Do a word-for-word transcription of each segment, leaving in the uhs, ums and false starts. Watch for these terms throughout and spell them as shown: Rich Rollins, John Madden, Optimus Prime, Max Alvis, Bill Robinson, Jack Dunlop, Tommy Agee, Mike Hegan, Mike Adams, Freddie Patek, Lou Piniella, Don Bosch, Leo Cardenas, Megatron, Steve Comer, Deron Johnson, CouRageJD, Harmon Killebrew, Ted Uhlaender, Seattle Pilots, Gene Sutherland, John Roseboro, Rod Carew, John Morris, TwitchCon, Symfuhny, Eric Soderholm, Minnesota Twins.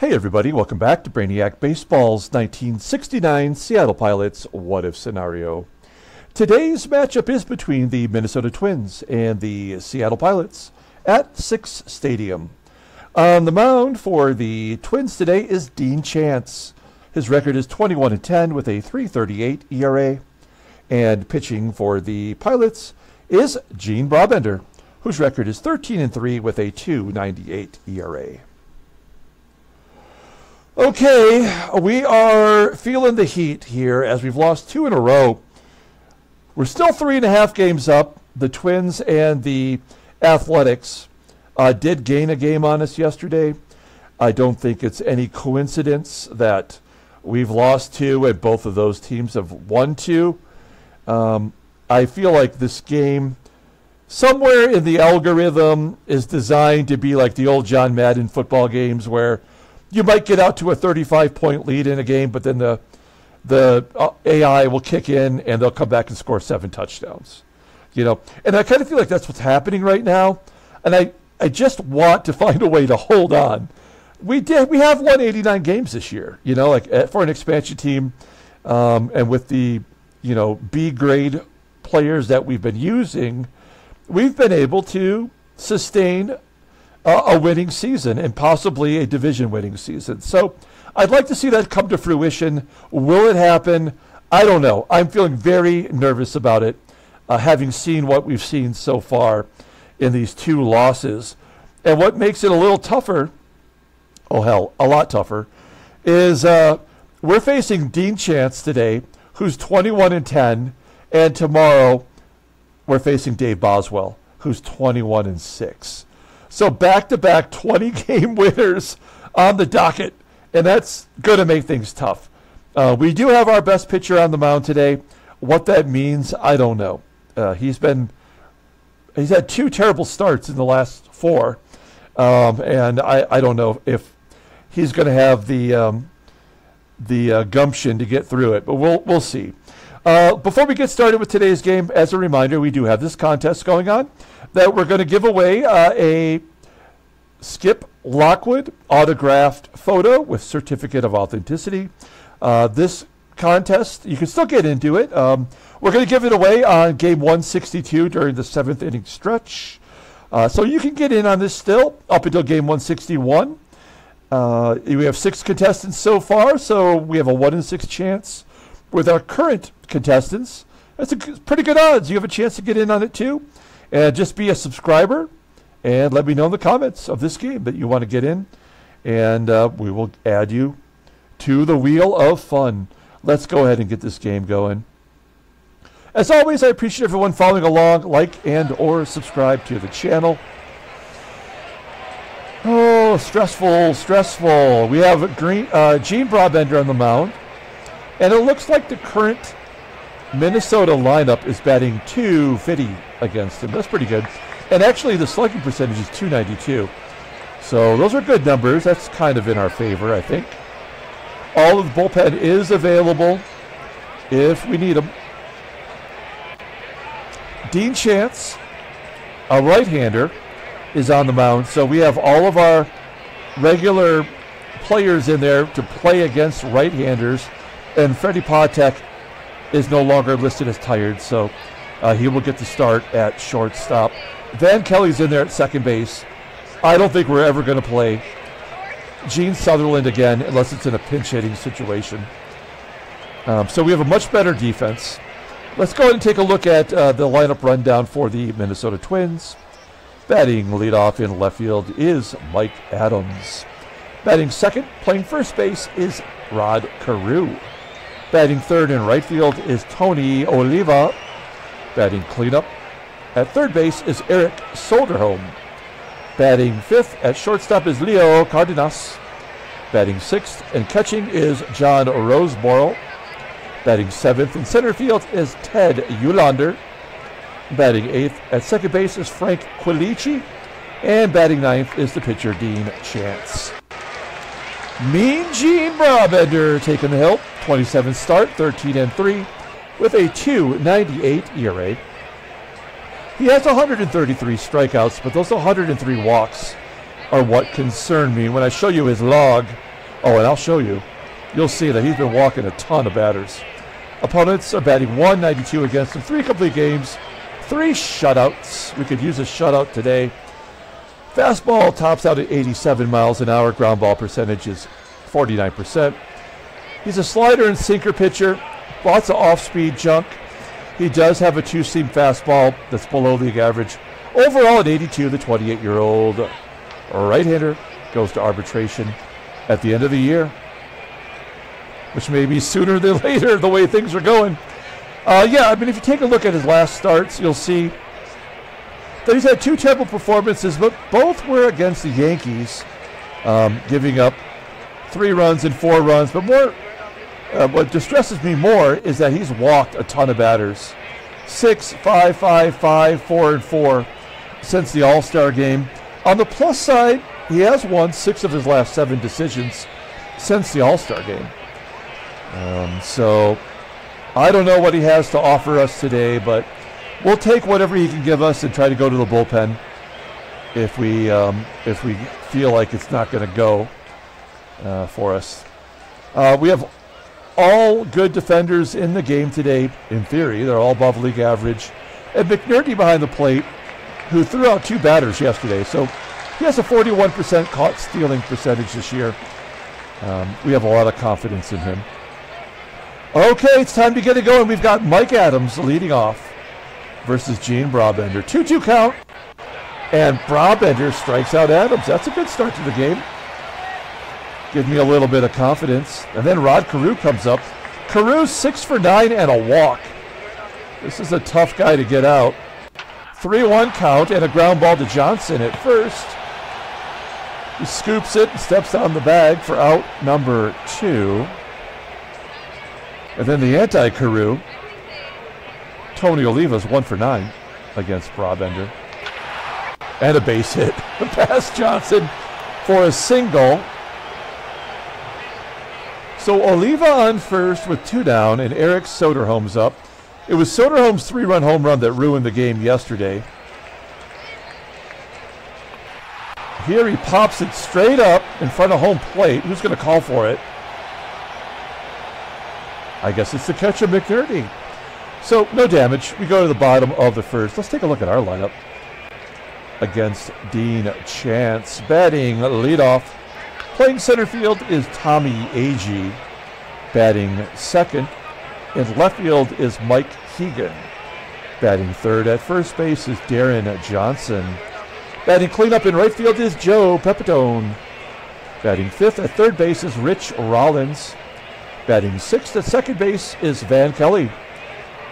Hey everybody, welcome back to Brainiac Baseball's nineteen sixty-nine Seattle Pilots What If Scenario. Today's matchup is between the Minnesota Twins and the Seattle Pilots at Sicks' Stadium. On the mound for the Twins today is Dean Chance. His record is twenty-one and ten with a three thirty-eight E R A. And pitching for the Pilots is Gene Brabender, whose record is thirteen and three with a two ninety-eight E R A. Okay, we are feeling the heat here as we've lost two in a row. We're still three and a half games up. The Twins and the Athletics uh, did gain a game on us yesterday. I don't think it's any coincidence that we've lost two and both of those teams have won two. Um, I feel like this game, somewhere in the algorithm, is designed to be like the old John Madden football games where you might get out to a thirty-five point lead in a game, but then the the A I will kick in and they'll come back and score seven touchdowns. You know, and I kind of feel like that's what's happening right now. And I, I just want to find a way to hold on. We did we have won eighty-nine games this year, you know, like for an expansion team, um, and with the, you know, B grade players that we've been using, we've been able to sustain a winning season and possibly a division winning season. So I'd like to see that come to fruition. Will it happen? I don't know. I'm feeling very nervous about it, uh, having seen what we've seen so far in these two losses. And what makes it a little tougher, oh hell, a lot tougher, is uh, we're facing Dean Chance today, who's twenty-one and ten, and tomorrow we're facing Dave Boswell, who's twenty-one and six. So back-to-back twenty-game winners on the docket, and that's going to make things tough. Uh, we do have our best pitcher on the mound today. What that means, I don't know. Uh, he's been he's had two terrible starts in the last four, um, and I, I don't know if he's going to have the um, the uh, gumption to get through it. But we'll we'll see. Uh, before we get started with today's game, as a reminder, we do have this contest going on that we're going to give away uh, a Skip Lockwood autographed photo with certificate of authenticity. Uh, this contest, you can still get into it. Um, we're going to give it away on game one sixty-two during the seventh inning stretch. Uh, so you can get in on this still up until game one sixty-one. Uh, we have six contestants so far, so we have a one in six chance. With our current contestants, that's a pretty good odds. You have a chance to get in on it too. And just be a subscriber and let me know in the comments of this game that you want to get in. And uh, we will add you to the wheel of fun. Let's go ahead and get this game going. As always, I appreciate everyone following along, like and or subscribe to the channel. Oh, stressful, stressful. We have Green, uh, Gene Brabender on the mound. And it looks like the current Minnesota lineup is batting two fifty against him. That's pretty good. And actually, the slugging percentage is two ninety-two. So those are good numbers. That's kind of in our favor, I think. All of the bullpen is available if we need them. Dean Chance, a right-hander, is on the mound. So we have all of our regular players in there to play against right-handers. And Freddie Patek is no longer listed as tired, so uh, he will get the start at shortstop. Van Kelly's in there at second base. I don't think we're ever going to play Gene Sutherland again unless it's in a pinch-hitting situation. Um, so we have a much better defense. Let's go ahead and take a look at uh, the lineup rundown for the Minnesota Twins. Batting leadoff in left field is Mike Adams. Batting second, playing first base, is Rod Carew. Batting third in right field is Tony Oliva. Batting cleanup at third base is Eric Soderholm. Batting fifth at shortstop is Leo Cardenas. Batting sixth and catching is John Roseboro. Batting seventh in center field is Ted Uhlaender. Batting eighth at second base is Frank Quilici. And batting ninth is the pitcher Dean Chance. Mean Gene Brabender taking the hill. twenty-seventh start, thirteen and three, with a two ninety-eight E R A. He has one hundred thirty-three strikeouts, but those one hundred three walks are what concern me. When I show you his log, Oh, and I'll show you. You'll see that he's been walking a ton of batters. Opponents are batting one ninety-two against him. Three complete games, three shutouts. We could use a shutout today. Fastball tops out at eighty-seven miles an hour. Ground ball percentage is forty-nine percent. He's a slider and sinker pitcher. Lots of off-speed junk. He does have a two-seam fastball that's below league average. Overall at eighty-two, the twenty-eight-year-old right-hander goes to arbitration at the end of the year, which may be sooner than later, the way things are going. Uh, yeah, I mean, if you take a look at his last starts, you'll see that he's had two terrible performances, but both were against the Yankees, um, giving up three runs and four runs. But more, uh, what distresses me more is that he's walked a ton of batters. Six, five, five, five, four, and four since the All-Star game. On the plus side, he has won six of his last seven decisions since the All-Star game. Um, so I don't know what he has to offer us today, but we'll take whatever he can give us and try to go to the bullpen if we um, if we feel like it's not going to go uh, for us. Uh, we have all good defenders in the game today. In theory, they're all above league average. And McNertney behind the plate, who threw out two batters yesterday, so he has a forty-one percent caught stealing percentage this year. Um, we have a lot of confidence in him. Okay, it's time to get it going. We've got Mike Adams leading off versus Gene Brabender. two two count, and Brabender strikes out Adams. That's a good start to the game. Give me a little bit of confidence. And then Rod Carew comes up. Carew six for nine and a walk. This is a tough guy to get out. three one count and a ground ball to Johnson at first. He scoops it and steps on the bag for out number two. And then the anti-Carew, Tony Oliva's one for nine against Brabender. And a base hit past Johnson for a single. So Oliva on first with two down, and Eric Soderholm's up. It was Soderholm's three-run home run that ruined the game yesterday. Here he pops it straight up in front of home plate. Who's going to call for it? I guess it's the catcher, McNertney. So, no damage. We go to the bottom of the first. Let's take a look at our lineup against Dean Chance. Batting leadoff. Playing center field is Tommy Agee. Batting second. In left field is Mike Hegan. Batting third. At first base is Deron Johnson. Batting cleanup in right field is Joe Pepitone. Batting fifth. At third base is Rich Rollins. Batting sixth at second base is Van Kelly.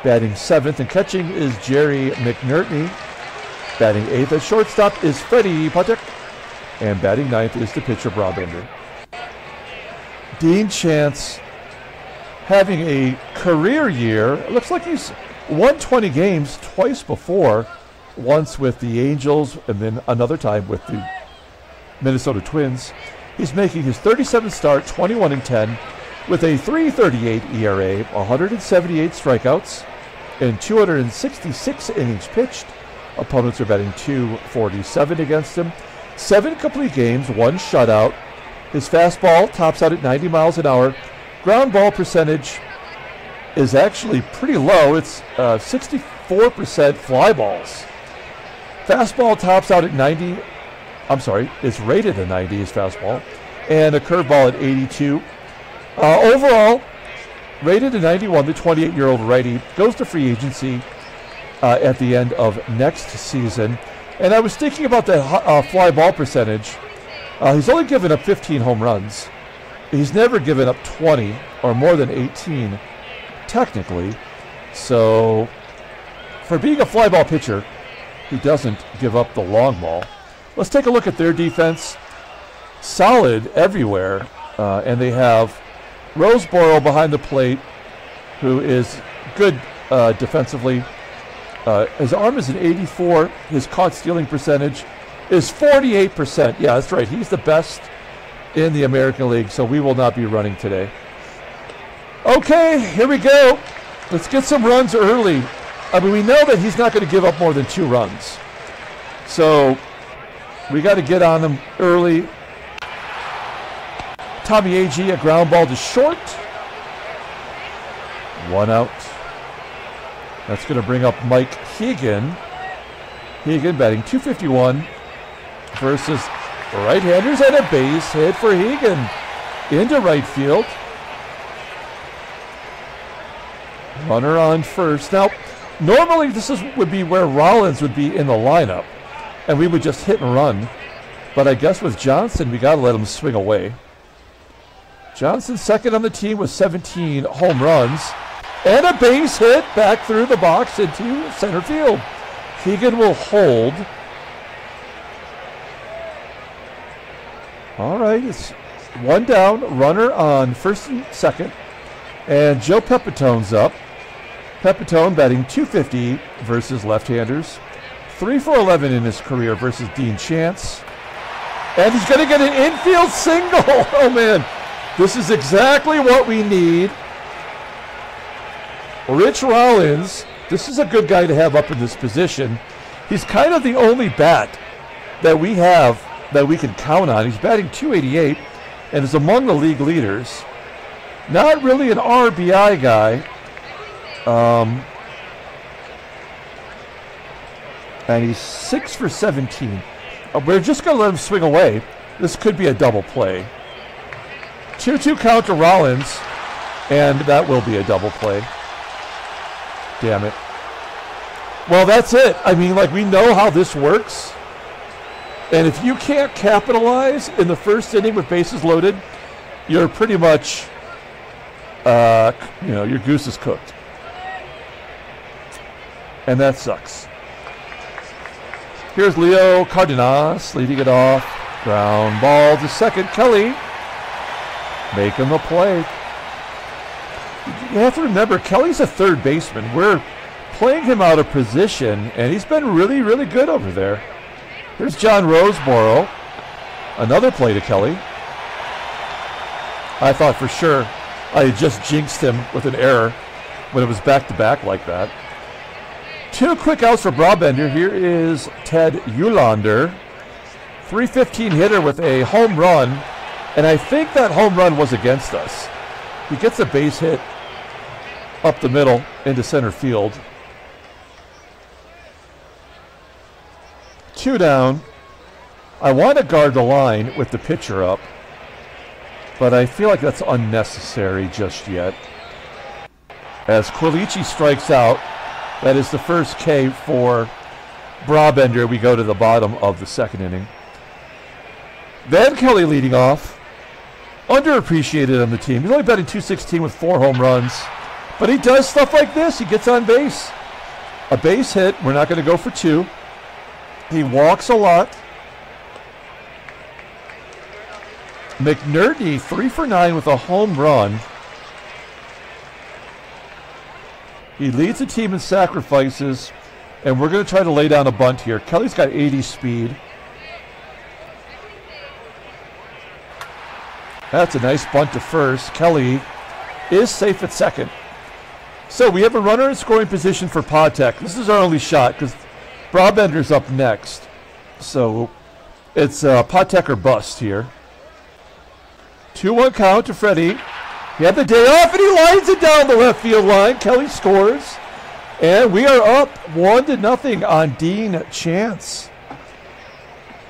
Batting seventh and catching is Jerry McNertney. Batting eighth at shortstop is Freddie Patek. And batting ninth is the pitcher Brabender. Dean Chance having a career year. It looks like he's won twenty games twice before. Once with the Angels and then another time with the Minnesota Twins. He's making his thirty-seventh start, twenty-one and ten. With a three thirty-eight E R A, one hundred seventy-eight strikeouts, and two hundred sixty-six innings pitched. Opponents are batting two forty-seven against him. Seven complete games, one shutout. His fastball tops out at ninety miles an hour. Ground ball percentage is actually pretty low. It's uh, sixty-four percent fly balls. Fastball tops out at ninety. I'm sorry, it's rated a ninety, his fastball. And a curveball at eighty-two. Uh, overall, rated a ninety-one, the twenty-eight-year-old righty goes to free agency uh, at the end of next season. And I was thinking about that uh, fly ball percentage. Uh, he's only given up fifteen home runs. He's never given up twenty or more than eighteen, technically. So for being a fly ball pitcher, he doesn't give up the long ball. Let's take a look at their defense. Solid everywhere, uh, and they have Roseboro behind the plate, who is good uh, defensively. Uh, his arm is an eighty-four. His caught stealing percentage is forty-eight percent. Yeah, that's right. He's the best in the American League, so we will not be running today. Okay, here we go. Let's get some runs early. I mean, we know that he's not going to give up more than two runs. So we got to get on him early. Tommy Agee, a ground ball to short. One out. That's going to bring up Mike Hegan. Hegan batting two fifty-one versus right-handers, and a base hit for Hegan into right field. Runner on first. Now, normally this is, would be where Rollins would be in the lineup, and we would just hit and run. But I guess with Johnson, we got to let him swing away. Johnson second on the team with seventeen home runs. And a base hit back through the box into center field. Hegan will hold. All right, it's one down, runner on first and second. And Joe Pepitone's up. Pepitone batting two fifty versus left-handers. three for eleven in his career versus Dean Chance. And he's going to get an infield single. Oh, man. This is exactly what we need. Rich Rollins, this is a good guy to have up in this position. He's kind of the only bat that we have that we can count on. He's batting two eighty-eight and is among the league leaders. Not really an R B I guy. Um, and he's six for seventeen. We're just going to let him swing away. This could be a double play. two two count to Rollins, and that will be a double play. Damn it. Well, that's it. I mean, like, we know how this works. And if you can't capitalize in the first inning with bases loaded, you're pretty much, uh, you know, your goose is cooked. And that sucks. Here's Leo Cardenas leading it off. Ground ball to second. Kelly making the play. You have to remember, Kelly's a third baseman. We're playing him out of position, and he's been really, really good over there. Here's John Roseboro. Another play to Kelly. I thought for sure I had just jinxed him with an error when it was back-to-back like that. Two quick outs for Brabender. Here is Ted Uhlaender. three fifteen hitter with a home run, and I think that home run was against us. He gets a base hit up the middle into center field. Two down. I want to guard the line with the pitcher up, but I feel like that's unnecessary just yet. As Quilici strikes out, that is the first K for Brabender. We go to the bottom of the second inning. Van Kelly leading off. Underappreciated on the team. He's only batting two sixteen with four home runs. But he does stuff like this. He gets on base. A base hit. We're not going to go for two. He walks a lot. McNertney, three for nine with a home run. He leads the team in sacrifices. And we're going to try to lay down a bunt here. Kelly's got eighty speed. That's a nice bunt to first. Kelly is safe at second. So we have a runner in scoring position for Patek. This is our only shot because Brabender's up next. So it's uh, Patek or bust here. two one count to Freddie. He had the day off and he lines it down the left field line. Kelly scores. And we are up one to nothing on Dean Chance.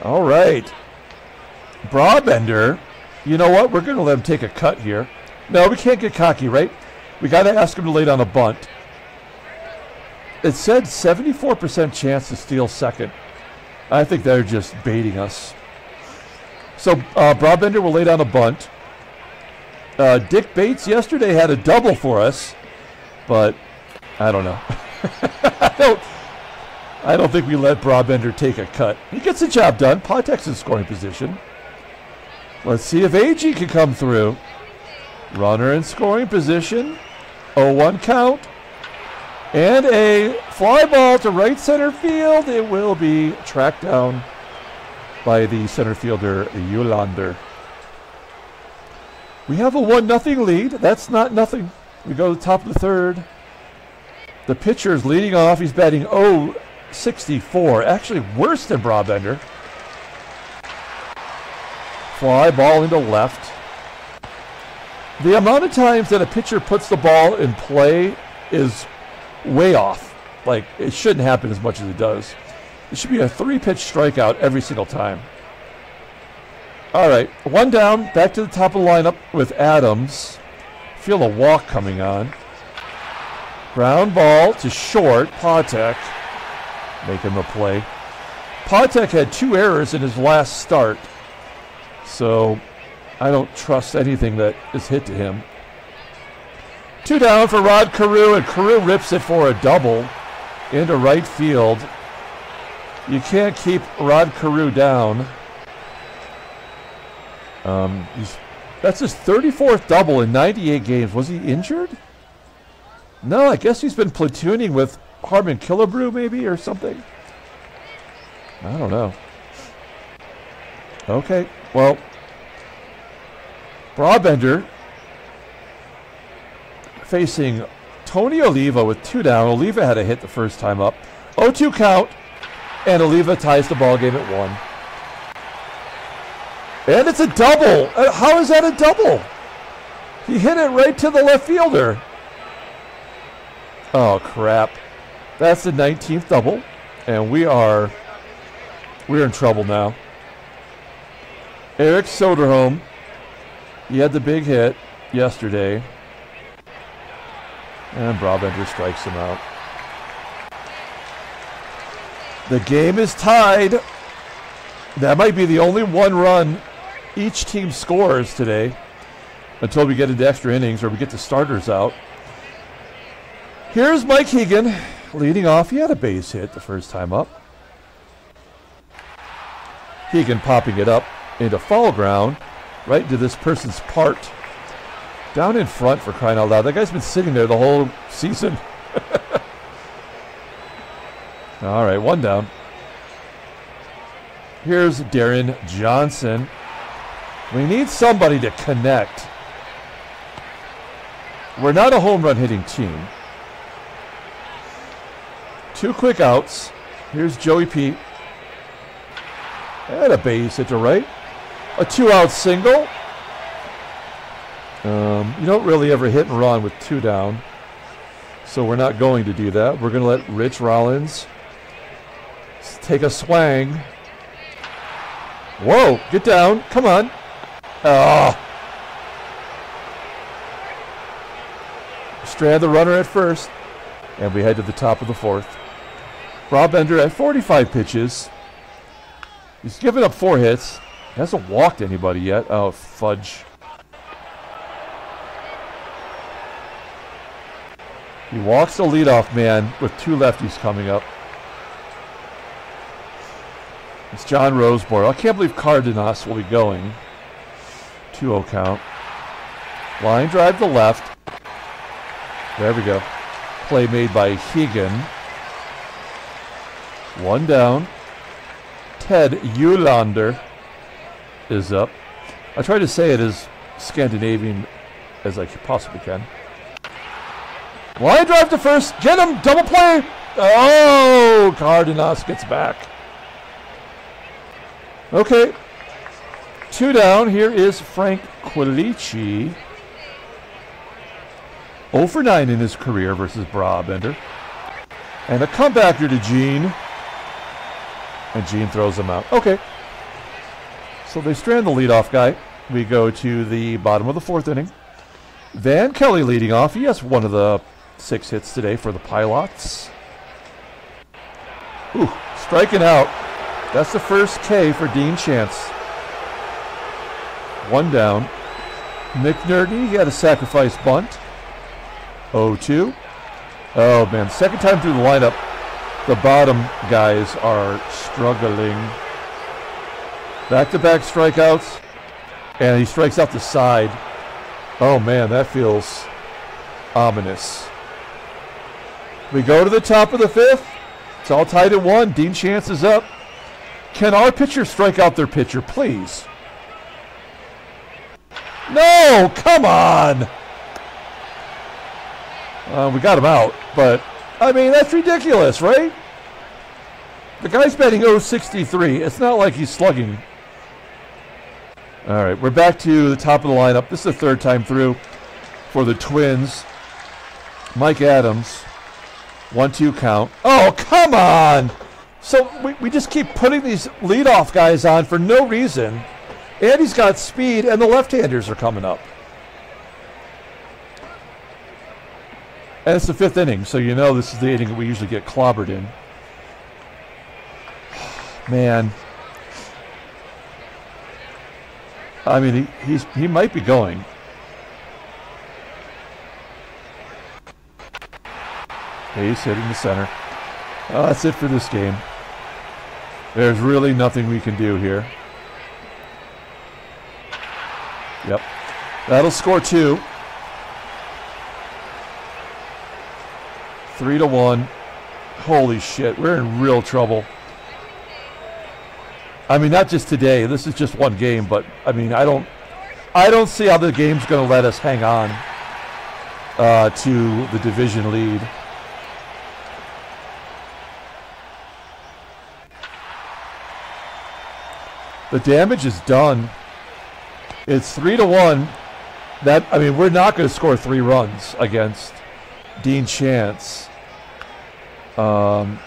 All right. Brabender. You know what? We're going to let him take a cut here. No, we can't get cocky, right? We got to ask him to lay down a bunt. It said seventy-four percent chance to steal second. I think they're just baiting us. So uh, Brabender will lay down a bunt. Uh, Dick Bates yesterday had a double for us, but I don't know. I, don't, I don't think we let Brabender take a cut. He gets the job done. Patek's in scoring position. Let's see if Agee can come through. Runner in scoring position. oh one count. And a fly ball to right center field. It will be tracked down by the center fielder, Uhlaender. We have a one nothing lead. That's not nothing. We go to the top of the third. The pitcher is leading off. He's batting oh sixty-four. Actually worse than Brabender. Fly ball into left. The amount of times that a pitcher puts the ball in play is way off. Like, it shouldn't happen as much as it does. It should be a three-pitch strikeout every single time. All right, one down, back to the top of the lineup with Adams. Feel a walk coming on. Ground ball to short, Patek. Make him a play. Patek had two errors in his last start, so I don't trust anything that is hit to him. Two down for Rod Carew, and Carew rips it for a double into right field. You can't keep Rod Carew down. Um, he's, that's his thirty-fourth double in ninety-eight games. Was he injured? No, I guess he's been platooning with Harmon Killebrew maybe or something. I don't know. Okay, well, Brabender facing Tony Oliva with two down. Oliva had a hit the first time up. oh two count, and Oliva ties the ball game at one. And it's a double. How is that a double? He hit it right to the left fielder. Oh, crap. That's the nineteenth double, and we are we're in trouble now. Eric Soderholm, he had the big hit yesterday, and Brabender strikes him out. The game is tied. That might be the only one run each team scores today until we get into extra innings or we get the starters out. Here's Mike Hegan leading off. He had a base hit the first time up. Hegan popping it up into foul ground, right into this person's part. Down in front, for crying out loud. That guy's been sitting there the whole season. All right, one down. Here's Deron Johnson. We need somebody to connect. We're not a home run hitting team. Two quick outs. Here's Joey P. And a base hit to right. A two-out single. Um, you don't really ever hit and run with two down, so we're not going to do that. We're going to let Rich Rollins take a swing. Whoa, get down. Come on. Ah. Strand the runner at first, and we head to the top of the fourth. Brabender at forty-five pitches. He's given up four hits. He hasn't walked anybody yet. Oh, fudge. He walks the leadoff man with two lefties coming up. It's John Roseboro. I can't believe Cardenas will be going. two oh count. Line drive to left. There we go. Play made by Hegan. One down. Ted Uhlaender is up. I try to say it as Scandinavian as I possibly can. Line drive to first. Get him. Double play. Oh, Cardenas gets back. Okay. Two down. Here is Frank Quilici. oh for nine in his career versus Brabender. And a comebacker to Gene. And Gene throws him out. Okay. So they strand the leadoff guy. We go to the bottom of the fourth inning. Van Kelly leading off. He has one of the six hits today for the Pilots. Ooh, striking out. That's the first K for Dean Chance. One down. McNertney, he had a sacrifice bunt. oh two. Oh, man. Second time through the lineup, the bottom guys are struggling. Back-to-back strikeouts, and he strikes out the side. Oh, man, that feels ominous. We go to the top of the fifth. It's all tied at one. Dean Chance is up. Can our pitcher strike out their pitcher, please? No! Come on! Uh, we got him out, but, I mean, that's ridiculous, right? The guy's batting oh sixty-three. It's not like he's slugging All right, we're back to the top of the lineup. This is the third time through for the Twins. Mike Adams, one two count. Oh, come on! So we, we just keep putting these leadoff guys on for no reason. And he's got speed, and the left-handers are coming up. And it's the fifth inning, so you know this is the inning that we usually get clobbered in. Man. I mean, he, he's, he might be going. He's hitting the center. Oh, that's it for this game. There's really nothing we can do here. Yep. That'll score two. Three to one. Holy shit, we're in real trouble. I mean, not just today. This is just one game, but I mean, I don't, I don't see how the game's going to let us hang on uh, to the division lead. The damage is done. It's three to one. That I mean, we're not going to score three runs against Dean Chance. Um.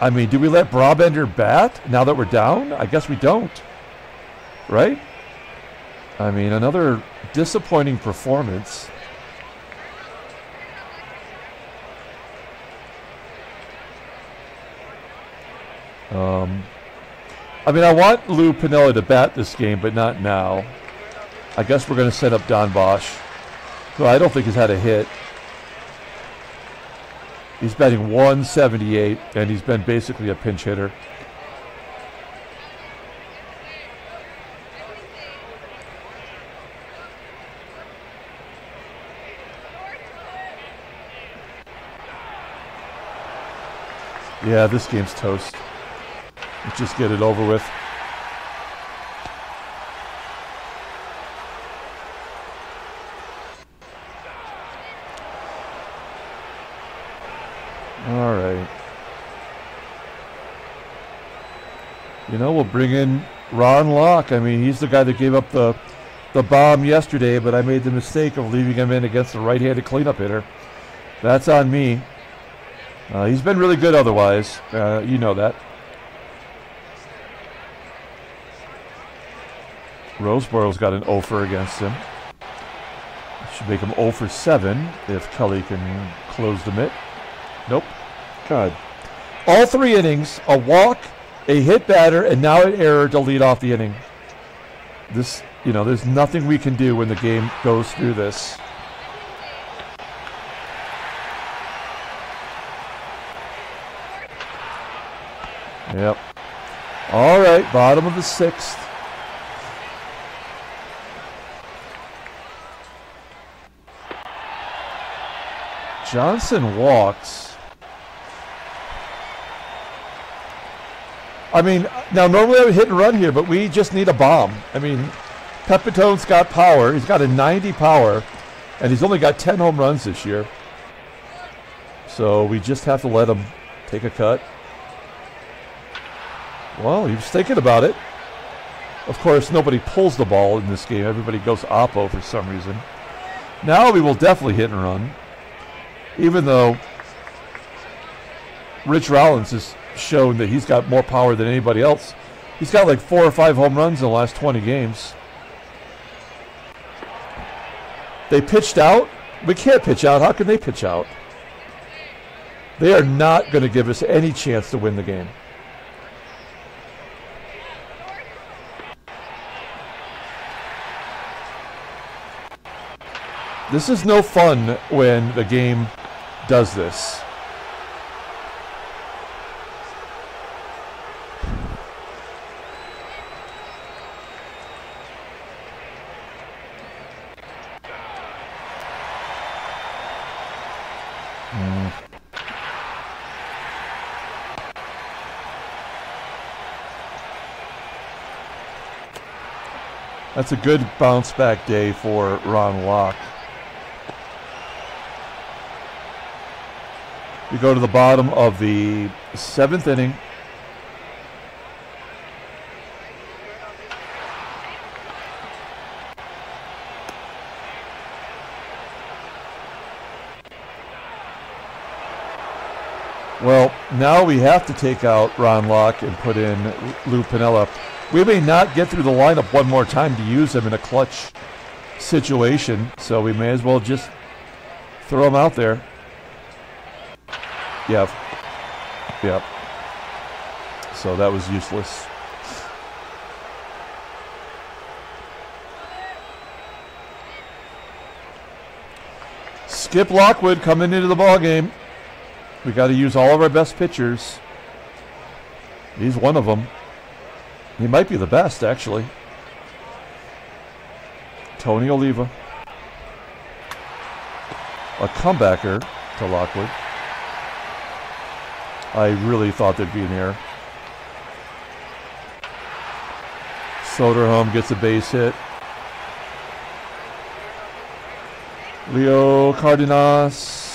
I mean, do we let Brabender bat now that we're down? I guess we don't, right? I mean, another disappointing performance. Um, I mean, I want Lou Piniella to bat this game, but not now. I guess we're going to set up Don Bosch, who I don't think has had a hit. He's batting one seventy-eight, and he's been basically a pinch hitter. Yeah, this game's toast. Let's just get it over with. You know, we'll bring in Ron Locke. I mean, he's the guy that gave up the the bomb yesterday, but I made the mistake of leaving him in against the right-handed cleanup hitter. That's on me. Uh, he's been really good otherwise. Uh, you know that. Roseboro's got an oh for against him. Should make him oh for seven if Kelly can close the mitt. Nope. God. All three innings, a walk, a hit batter, and now an error to lead off the inning. This, you know, there's nothing we can do when the game goes through this. Yep. All right, bottom of the sixth. Johnson walks. I mean, now normally I would hit and run here, but we just need a bomb. I mean, Pepitone's got power. He's got a ninety power, and he's only got ten home runs this year. So we just have to let him take a cut. Well, he was thinking about it. Of course, nobody pulls the ball in this game. Everybody goes oppo for some reason. Now we will definitely hit and run, even though Rich Rollins is shown that he's got more power than anybody else. He's got like four or five home runs in the last twenty games. They pitched out. We can't pitch out. How can they pitch out? They are not going to give us any chance to win the game. This is no fun when the game does this. That's a good bounce back day for Ron Locke. We go to the bottom of the seventh inning. Well, now we have to take out Ron Locke and put in Lou Piniella. We may not get through the lineup one more time to use him in a clutch situation, so we may as well just throw him out there. Yep. Yep. So that was useless. Skip Lockwood coming into the ballgame. We got to use all of our best pitchers. He's one of them. He might be the best, actually. Tony Oliva. A comebacker to Lockwood. I really thought there'd be an error. Soderholm gets a base hit. Leo Cardenas,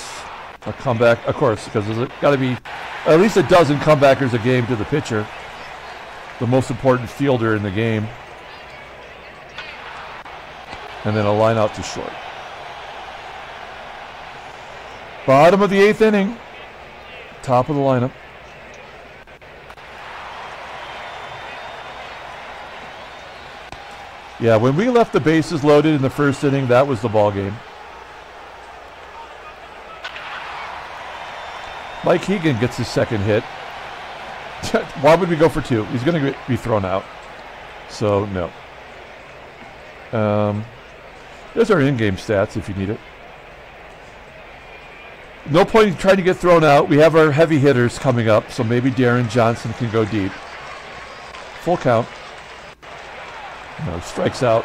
a comeback, of course, because there's got to be at least a dozen comebackers a game to the pitcher, the most important fielder in the game. And then a line out to short. Bottom of the eighth inning, top of the lineup. Yeah, when we left the bases loaded in the first inning, that was the ball game. Mike Hegan gets his second hit. Why would we go for two? He's going to be thrown out. So, no. Um, there's our in-game stats if you need it. No point in trying to get thrown out. We have our heavy hitters coming up, so maybe Deron Johnson can go deep. Full count. No, strikes out.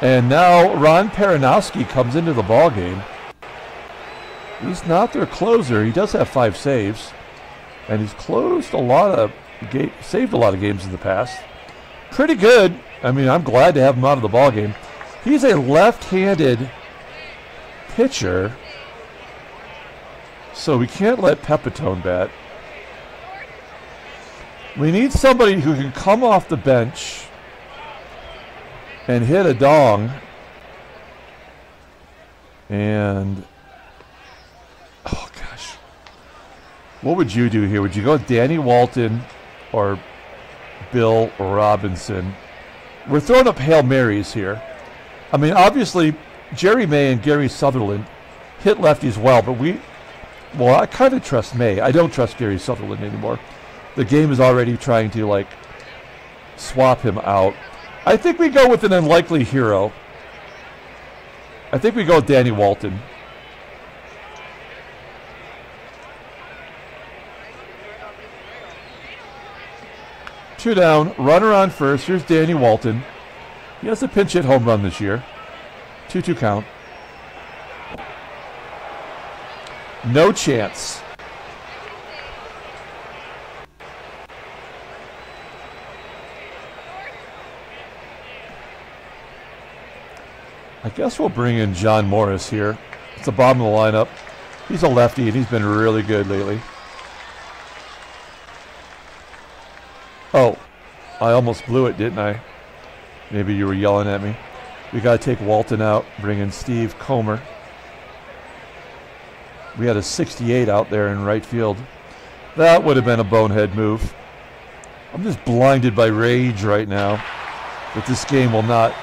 And now Ron Paranowski comes into the ball game. He's not their closer. He does have five saves, and he's closed a lot of game, saved a lot of games in the past. Pretty good. I mean, I'm glad to have him out of the ball game. He's a left-handed pitcher, so we can't let Pepitone bat. We need somebody who can come off the bench and hit a dong, and. Oh, gosh. What would you do here? Would you go with Danny Walton or Bill Robinson? We're throwing up Hail Marys here. I mean, obviously, Jerry May and Gary Sutherland hit lefties well, but we, well, I kind of trust May. I don't trust Gary Sutherland anymore. The game is already trying to, like, swap him out. I think we go with an unlikely hero. I think we go with Danny Walton. Two down, runner on first. Here's Danny Walton. He has a pinch hit home run this year. two two count. No chance. I guess we'll bring in John Morris here. It's the bottom of the lineup. He's a lefty, and he's been really good lately. Oh, I almost blew it, didn't I? Maybe you were yelling at me. We got to take Walton out, bring in Steve Comer. We had a sixty-eight out there in right field. That would have been a bonehead move. I'm just blinded by rage right now that this game will not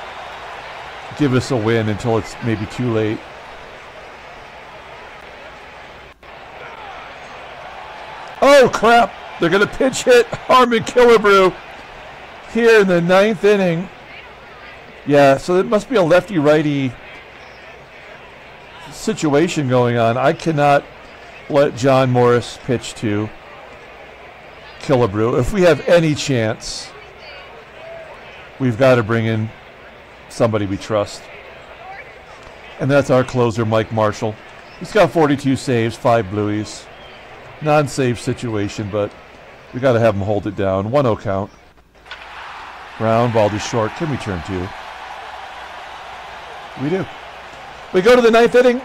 give us a win until it's maybe too late. Oh, crap! They're going to pitch hit Harmon Killebrew here in the ninth inning. Yeah, so it must be a lefty-righty situation going on. I cannot let John Morris pitch to Killebrew. If we have any chance, we've got to bring in somebody we trust. And that's our closer, Mike Marshall. He's got forty-two saves, five blueies. Non-save situation, but we got to have him hold it down. one oh count. Ground ball to short. Can we turn two? We do. We go to the ninth inning.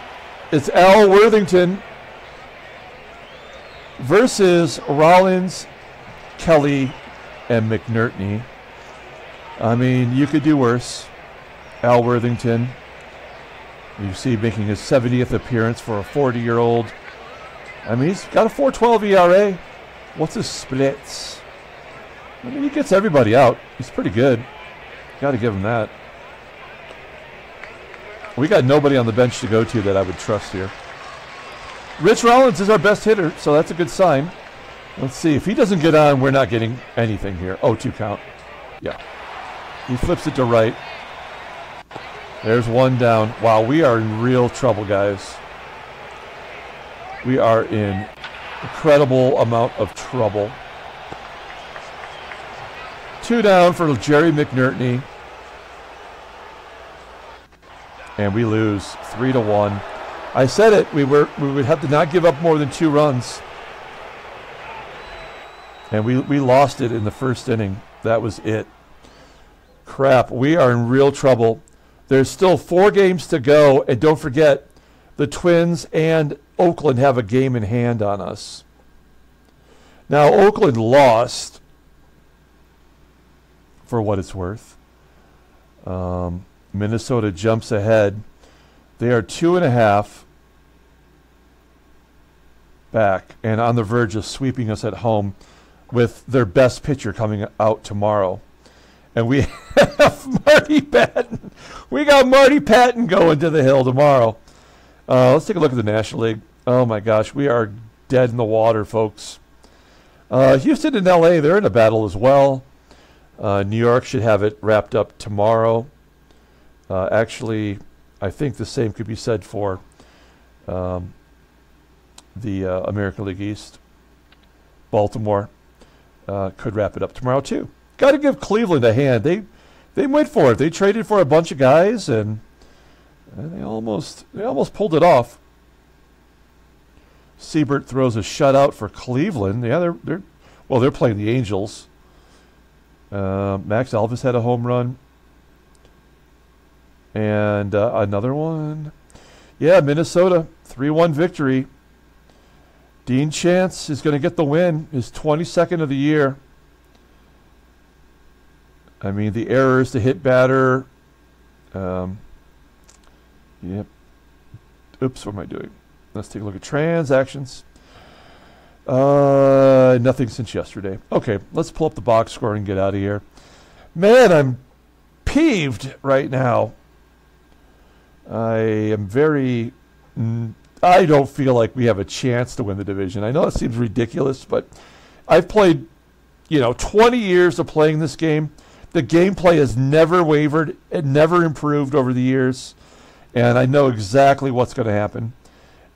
It's Al Worthington versus Rollins, Kelly, and McNertney. I mean, you could do worse. Al Worthington, you see, making his seventieth appearance for a forty-year-old I mean, he's got a four twelve E R A. What's his splits? I mean, he gets everybody out. He's pretty good. Got to give him that. We got nobody on the bench to go to that I would trust here. Rich Rollins is our best hitter, so that's a good sign. Let's see. If he doesn't get on, we're not getting anything here. Oh, two count. Yeah. He flips it to right. There's one down. Wow, we are in real trouble, guys. We are in incredible amount of trouble. Two down for Jerry McNertney. And we lose three to one. I said it. We were we would have to not give up more than two runs. And we we lost it in the first inning. That was it. Crap. We are in real trouble. There's still four games to go, and don't forget, the Twins and Oakland have a game in hand on us. Now Oakland lost, for what it's worth. Um, Minnesota jumps ahead. They are two and a half back and on the verge of sweeping us at home with their best pitcher coming out tomorrow. And we have Marty Patton. We got Marty Patton going to the hill tomorrow. Uh, let's take a look at the National League. Oh, my gosh. We are dead in the water, folks. Uh, Houston and L A, they're in a battle as well. Uh, New York should have it wrapped up tomorrow. Uh, actually, I think the same could be said for um, the uh, American League East. Baltimore uh, could wrap it up tomorrow, too. Got to give Cleveland a hand. They they went for it. They traded for a bunch of guys, and, and they almost they almost pulled it off. Siebert throws a shutout for Cleveland. Yeah, they're they're well, they're playing the Angels. Uh, Max Alvis had a home run. And uh, another one. Yeah, Minnesota, three one victory. Dean Chance is going to get the win, his twenty-second of the year. I mean, the errors, the hit batter. Um, yep. Oops, what am I doing? Let's take a look at transactions. Uh, nothing since yesterday. Okay, let's pull up the box score and get out of here. Man, I'm peeved right now. I am very... Mm, I don't feel like we have a chance to win the division. I know it seems ridiculous, but I've played, you know, twenty years of playing this game. The gameplay has never wavered. It never improved over the years. And I know exactly what's going to happen.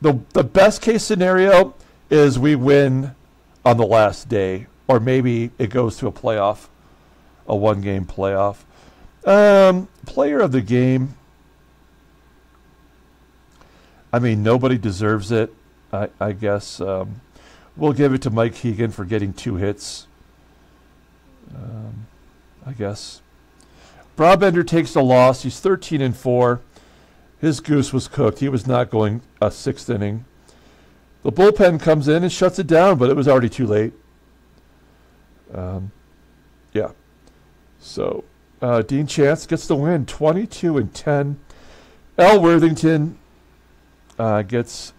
The, the best case scenario is we win on the last day. Or maybe it goes to a playoff, a one-game playoff. Um, player of the game. I mean, nobody deserves it, I, I guess. Um, we'll give it to Mike Hegan for getting two hits, um, I guess. Brabender takes the loss. He's thirteen and four. His goose was cooked. He was not going a sixth inning. The bullpen comes in and shuts it down, but it was already too late. Um, yeah. So uh, Dean Chance gets the win, twenty-two and ten. Al Worthington Uh, gets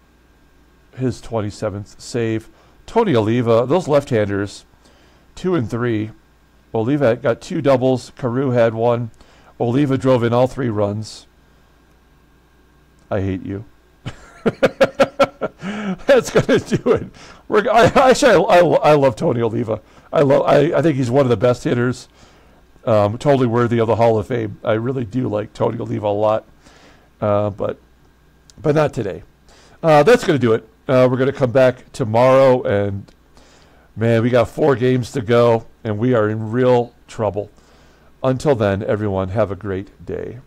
his twenty-seventh save. Tony Oliva, those left-handers, two and three. Oliva got two doubles. Carew had one. Oliva drove in all three runs. I hate you. That's gonna do it. We're, I, actually, I, I, I love Tony Oliva. I love. I, I think he's one of the best hitters. Um, totally worthy of the Hall of Fame. I really do like Tony Oliva a lot. Uh, but. But not today. Uh, that's going to do it. Uh, we're going to come back tomorrow, and man, we got four games to go, and we are in real trouble. Until then, everyone, have a great day.